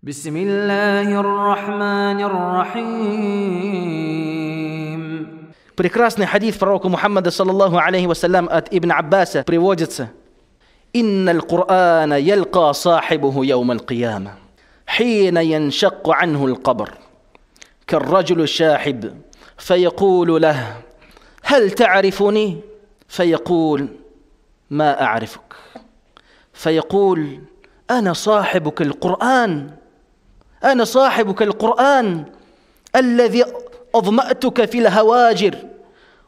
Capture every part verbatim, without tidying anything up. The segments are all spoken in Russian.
Прекрасный хадис пророка Мухаммада саллаллаху алейхи вассалям от Ибн Аббаса приводится: «Инналь Кур'ана ялька сахибуху яумаль кияма, хина яншакку анху л'кабр, карраджулю шахиб, фаякулю лах, хал та'арифуни, фаякул, ма а'арифук, фаякул, أنا صاحبك القرآن أنا صاحبك القرآن الذي أظمأتك في الهواجر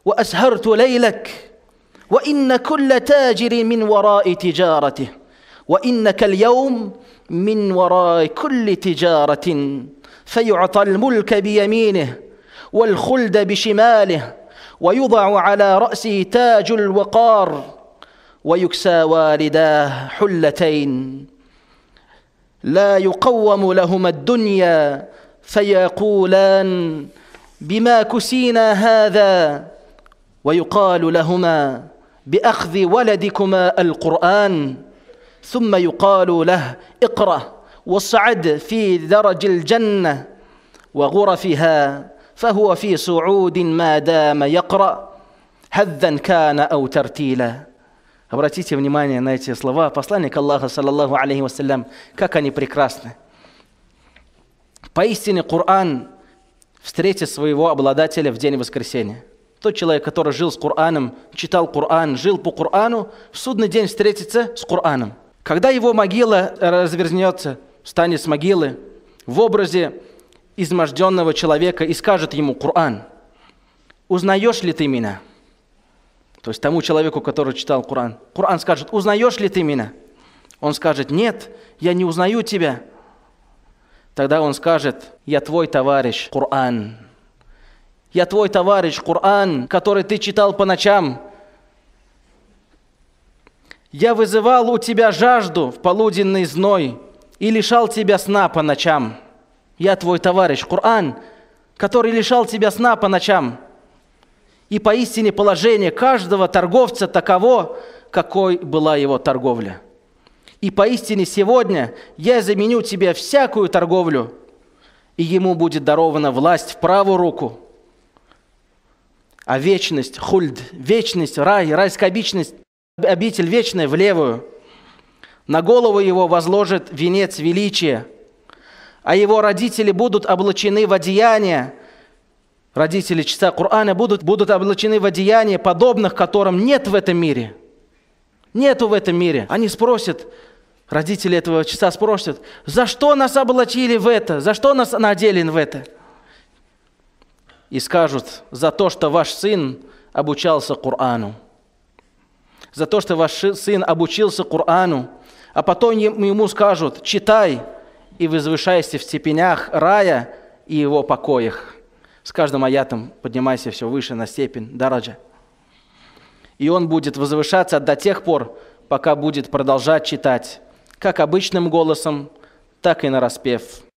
وأسهرت ليلك وإن كل تاجر من وراء تجارته وإنك اليوم من وراء كل تجارة فيعطى الملك بيمينه والخلد بشماله ويضع على رأسه تاج الوقار ويكسى والداه حلتين لا يقوم لهما الدنيا فيقولان بما كسينا هذا ويقال لهما بأخذ ولدكما القرآن ثم يقال له اقرأ واصعد في درج الجنة وغرفها فهو في صعود ما دام يقرأ هذا كان أو ترتيلا. Обратите внимание на эти слова посланника Аллаха, саллаллаху алейхи вассалям, как они прекрасны. Поистине Коран встретит своего обладателя в день воскресения. Тот человек, который жил с Кораном, читал Коран, жил по Корану, в судный день встретится с Кораном. Когда его могила развернется, встанет с могилы в образе изможденного человека и скажет ему Коран: «Узнаешь ли ты меня?» То есть тому человеку, который читал Коран. Коран скажет: «Узнаешь ли ты меня?» Он скажет: «Нет, я не узнаю тебя». Тогда он скажет: «Я твой товарищ, Коран. Я твой товарищ, Коран, который ты читал по ночам. Я вызывал у тебя жажду в полуденный зной и лишал тебя сна по ночам. Я твой товарищ, Коран, который лишал тебя сна по ночам». И поистине положение каждого торговца таково, какой была его торговля. И поистине сегодня я заменю тебе всякую торговлю, и ему будет дарована власть в правую руку. А вечность, хульд, вечность, рай, райская обичность, обитель вечная в левую. На голову его возложит венец величия, а его родители будут облачены в одеяния. Родители чтеца Корана будут, будут облачены в одеяния, подобных которым нет в этом мире. Нету в этом мире. Они спросят, родители этого чтеца спросят: «За что нас облачили в это? За что нас надели в это?» И скажут: «За то, что ваш сын обучался Корану. За то, что ваш сын обучился Корану». А потом ему скажут: «Читай и возвышайся в степенях рая и его покоях». С каждым аятом поднимайся все выше на степень дараджа. И он будет возвышаться до тех пор, пока будет продолжать читать, как обычным голосом, так и нараспев.